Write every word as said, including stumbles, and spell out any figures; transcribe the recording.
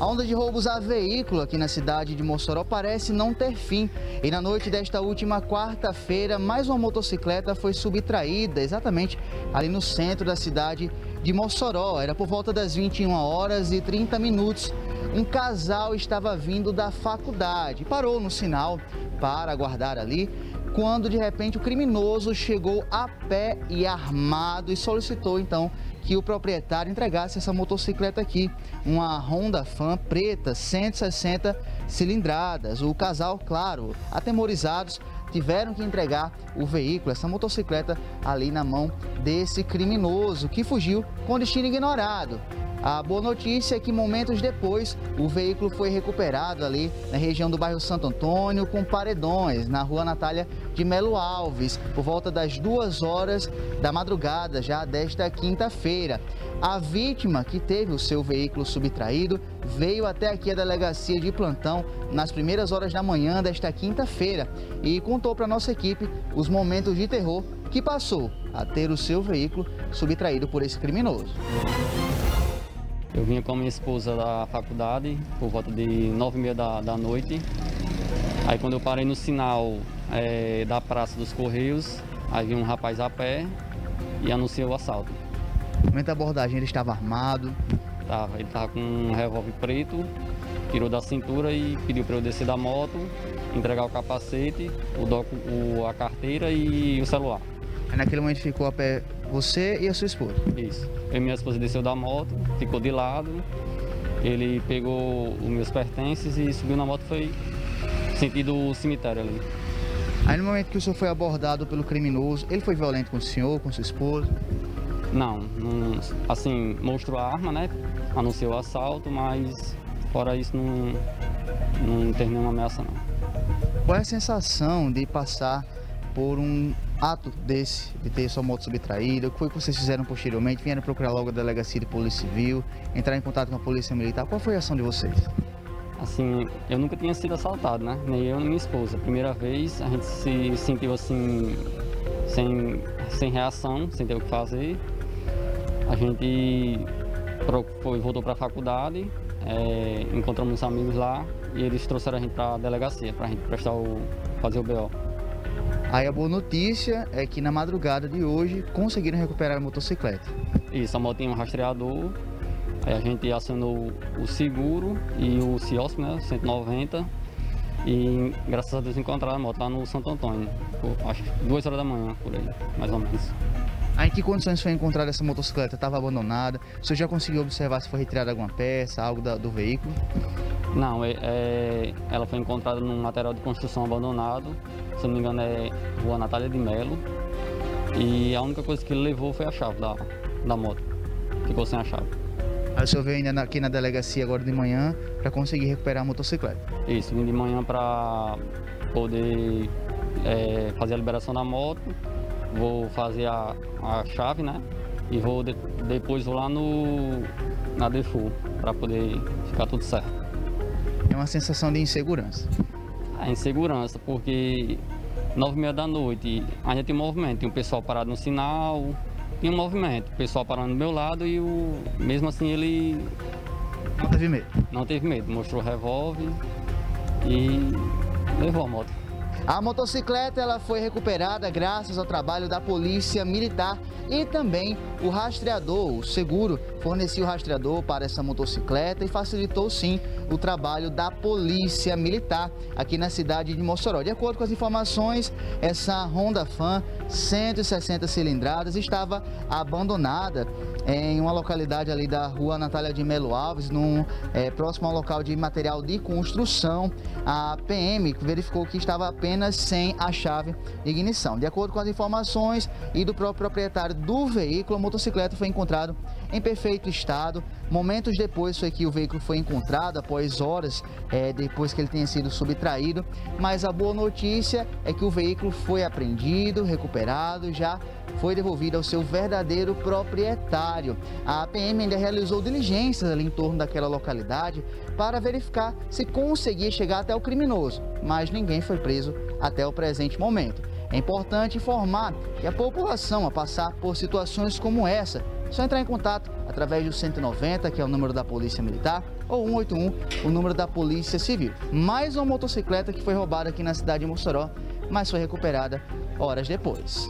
A onda de roubos a veículo aqui na cidade de Mossoró parece não ter fim. E na noite desta última quarta-feira, mais uma motocicleta foi subtraída exatamente ali no centro da cidade de Mossoró. Era por volta das vinte e uma horas e trinta minutos. Um casal estava vindo da faculdade, parou no sinal para aguardar ali, quando de repente o criminoso chegou a pé e armado e solicitou então que o proprietário entregasse essa motocicleta aqui, uma Honda Fan preta, cento e sessenta cilindradas. O casal, claro, atemorizados, tiveram que entregar o veículo, essa motocicleta, ali na mão desse criminoso, que fugiu com destino ignorado. A boa notícia é que momentos depois o veículo foi recuperado ali na região do bairro Santo Antônio, com paredões, na rua Natália de Melo Alves, por volta das duas horas da madrugada já desta quinta-feira. A vítima, que teve o seu veículo subtraído, veio até aqui a delegacia de plantão nas primeiras horas da manhã desta quinta-feira e contou para a nossa equipe os momentos de terror que passou a ter o seu veículo subtraído por esse criminoso. Eu vinha com a minha esposa da faculdade, por volta de nove e meia da, da noite. Aí quando eu parei no sinal é, da Praça dos Correios, aí vi um rapaz a pé e anunciou o assalto. No momento da abordagem ele estava armado? Tava, ele estava com um revólver preto, tirou da cintura e pediu para eu descer da moto, entregar o capacete, o docu, o, a carteira e o celular. Aí naquele momento ficou a pé você e a sua esposa? Isso. Eu e minha esposa desceu da moto, ficou de lado, ele pegou os meus pertences e subiu na moto, foi sentido cemitério ali. Aí no momento que o senhor foi abordado pelo criminoso, ele foi violento com o senhor, com sua esposa? Não, não, assim, mostrou a arma, né, anunciou o assalto, mas fora isso não, não teve nenhuma ameaça não. Qual é a sensação de passar por um ato desse, de ter sua moto subtraída? O que foi que vocês fizeram posteriormente? Vieram procurar logo a delegacia de polícia civil, entrar em contato com a polícia militar? Qual foi a ação de vocês? Assim, eu nunca tinha sido assaltado, né? Nem eu, nem minha esposa. Primeira vez, a gente se sentiu assim, sem, sem reação, sem ter o que fazer. A gente foi, voltou para a faculdade, é, encontramos uns amigos lá e eles trouxeram a gente para a delegacia, para a gente prestar o, fazer o B O. Aí a boa notícia é que na madrugada de hoje conseguiram recuperar a motocicleta. Isso, a moto tinha um rastreador, aí a gente acionou o seguro e o C I O S P, né, cento e noventa, e graças a Deus encontraram a moto lá no Santo Antônio, por, acho que duas horas da manhã, por aí, mais ou menos. Aí em que condições foi encontrada essa motocicleta? Estava abandonada? O senhor já conseguiu observar se foi retirada alguma peça, algo da, do veículo? Não, é, é, ela foi encontrada num material de construção abandonado, se não me engano é rua Natália de Melo, e a única coisa que ele levou foi a chave da, da moto, ficou sem a chave. Aí o senhor veio ainda aqui na delegacia agora de manhã para conseguir recuperar a motocicleta? Isso, vim de manhã para poder é, fazer a liberação da moto, vou fazer a, a chave, né, e vou de, depois vou lá no, na D F U para poder ficar tudo certo. É uma sensação de insegurança. A insegurança, porque nove e meia da noite ainda tem movimento, tem um pessoal parado no sinal, tem um movimento, o pessoal parando do meu lado e o mesmo assim ele... Não teve medo? Não teve medo, mostrou o revólver e levou a moto. A motocicleta ela foi recuperada graças ao trabalho da Polícia Militar e também o rastreador. O seguro fornecia o rastreador para essa motocicleta e facilitou sim o trabalho da Polícia Militar aqui na cidade de Mossoró. De acordo com as informações, essa Honda Fan cento e sessenta cilindradas estava abandonada em uma localidade ali da rua Natália de Melo Alves, num, é, próximo ao local de material de construção. A P M verificou que estava apenas apenas sem a chave de ignição. De acordo com as informações e do próprio proprietário do veículo, a motocicleta foi encontrada em perfeito estado. Momentos depois foi que o veículo foi encontrado, após horas é, depois que ele tenha sido subtraído. Mas a boa notícia é que o veículo foi apreendido, recuperado, já foi devolvido ao seu verdadeiro proprietário. A P M ainda realizou diligências ali em torno daquela localidade para verificar se conseguia chegar até o criminoso, mas ninguém foi preso até o presente momento. É importante informar que a população, a passar por situações como essa, é só entrar em contato através do cento e noventa, que é o número da Polícia Militar, ou um oito um, o número da Polícia Civil. Mais uma motocicleta que foi roubada aqui na cidade de Mossoró, mas foi recuperada horas depois.